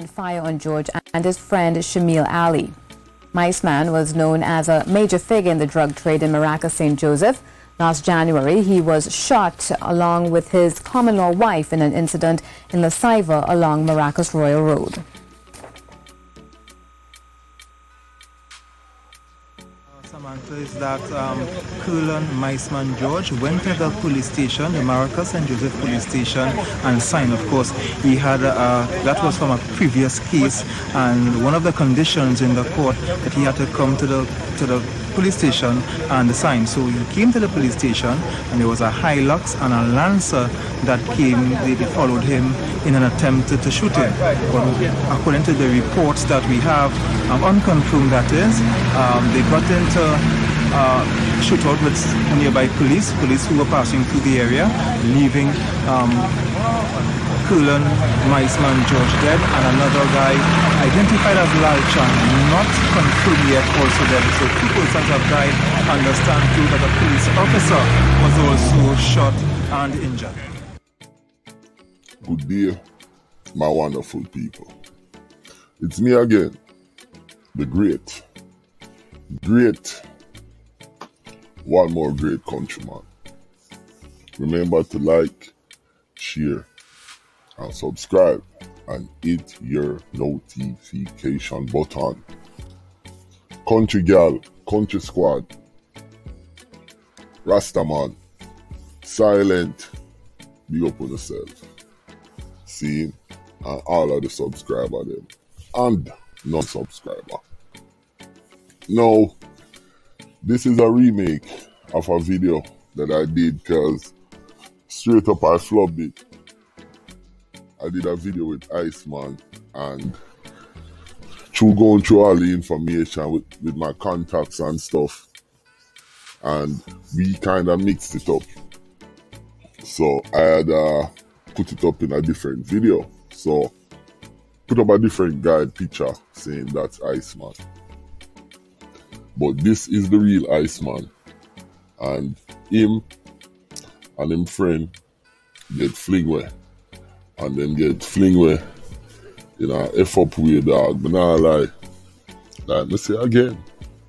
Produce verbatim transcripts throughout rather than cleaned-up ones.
and fire on George and his friend Shamil Ali. Miceman was known as a major figure in the drug trade in Maraca, Saint Joseph. Last January, he was shot along with his common-law wife in an incident in La Saiva along Maraca's Royal Road. Samantha, is that um, Colonel Miceman George went to the police station, the Maraca Saint Joseph police station, and signed. Of course, he had a, that was from a previous case, and one of the conditions in the court that he had to come to the to the police station and sign. So he came to the police station, and there was a Hilux and a Lancer that came. They, they followed him in an attempt to, to shoot him. But according to the reports that we have, um, unconfirmed that is, um, they got into Uh, shootout with nearby police, police who were passing through the area, leaving um, Colonel Miceman George dead and another guy identified as Larchan, not confirmed yet, also dead. So people that have died understand too that a police officer was also shot and injured. Good day, my wonderful people. It's me again, the great. Great, one more great countryman. Remember to like, share, and subscribe, and hit your notification button. Country girl, country squad, Rastaman, silent, be up on yourself. See, and all of the subscriber them, and non-subscriber. Now, this is a remake of a video that I did because straight up I flubbed it. I did a video with Iceman and through going through all the information with, with my contacts and stuff, and we kind of mixed it up. So I had uh, put it up in a different video. So put up a different guide picture saying that's Iceman. But this is the real Iceman, and him and him friend get flingway, and then get flingway in an F-up way, dog. But now, like, like, I say again,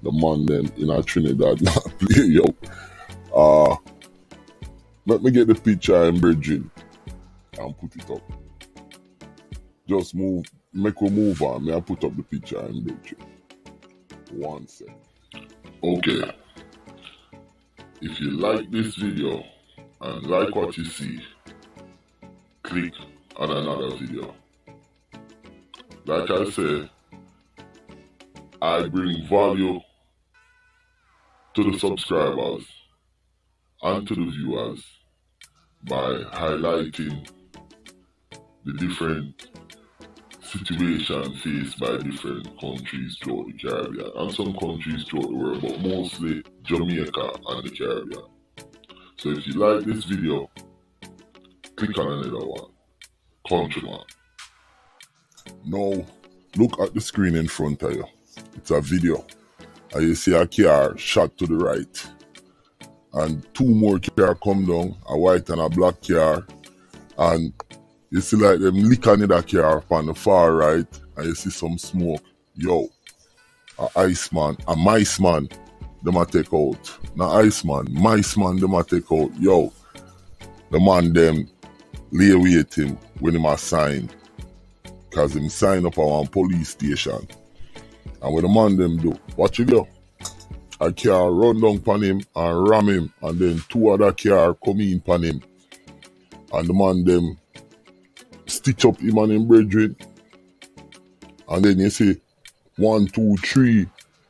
the man then in a Trinidad not play, yo. Uh, let me get the picture in Bridging and put it up. Just move, make a move on, may I put up the picture in Bridging. One second. Okay, if you like this video and like what you see, click on another video. Like I said, I bring value to the subscribers and to the viewers by highlighting the different situation faced by different countries throughout the Caribbean and some countries throughout the world, but mostly Jamaica and the Caribbean. So if you like this video, click on another one. Countryman. Now, look at the screen in front of you. It's a video. And you see a car shot to the right. And two more cars come down, a white and a black car. And you see like them licking in that car up on the far right, and you see some smoke. Yo, a Iceman, a Miceman, them a take out. Now Iceman, Miceman, them a take out. Yo, the man them lay wait him when him a sign, cause him sign up at one police station. And when the man them do, watch you go. A car run down pan him and ram him, and then two other car come in pan him, and the man them stitch up him and him brethren, and then you see one, two, three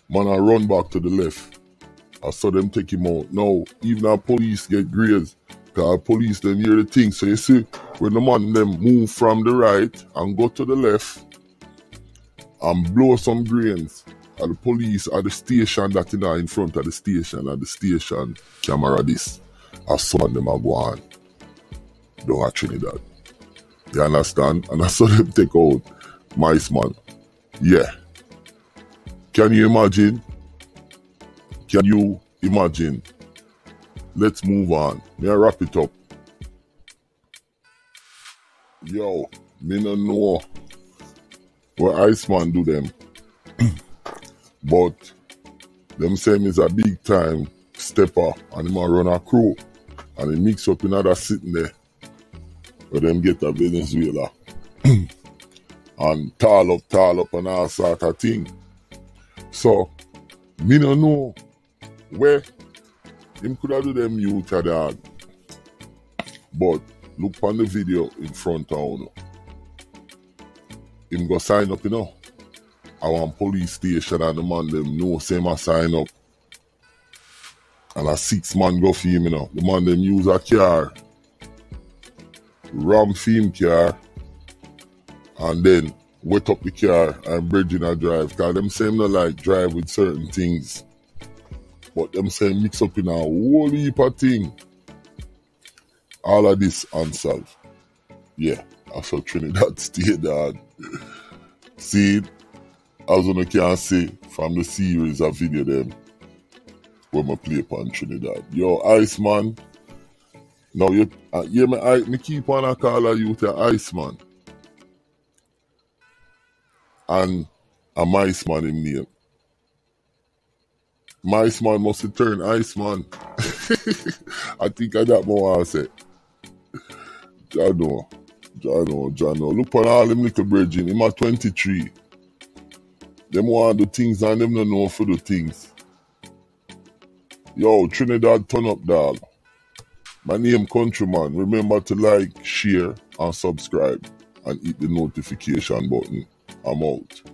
man a run back to the left. I saw them take him out. Now even our police get grazed, cause police them hear the thing. So you see when the man them move from the right and go to the left and blow some grains, and the police at the station that in in front of the station, at the station camera this, I saw them a go on down at Trinidad. You understand? And I saw them take out Miceman. Yeah. Can you imagine? Can you imagine? Let's move on. May I wrap it up? Yo, me no know Well, Iceman do them. But them say him is a big time stepper and him a run a crew. And he mix up in other sitting there. But them get a Venezuela. And tall up, tall up and all sort of thing. So, me no know where him could have do them youth a dog. But look on the video in front of him. Him go sign up, you know. I want police station and the man them know same I sign up. And a six man go for him, you know. The man them use a car. Ram for him car. And then wet up the car and bridge in a drive. Cause them same no like drive with certain things. But them same mix up in a whole heap of thing. All of this unsolved. Yeah, I saw Trinidad stay there. See, as you can see from the series of video them, when I play upon Trinidad. Yo, Iceman. Now, you, uh, yeah, me, I, me keep on a call you to Iceman. And a Miceman in name. Miceman must return Iceman. I think I that more I say. Jano, Jano, Jano. Look on all them little bridging. Him at twenty-three. Them want to do things and them don't know for the things. Yo, Trinidad, turn up, dog. My name Countryman. Remember to like, share, and subscribe. And hit the notification button. I'm out.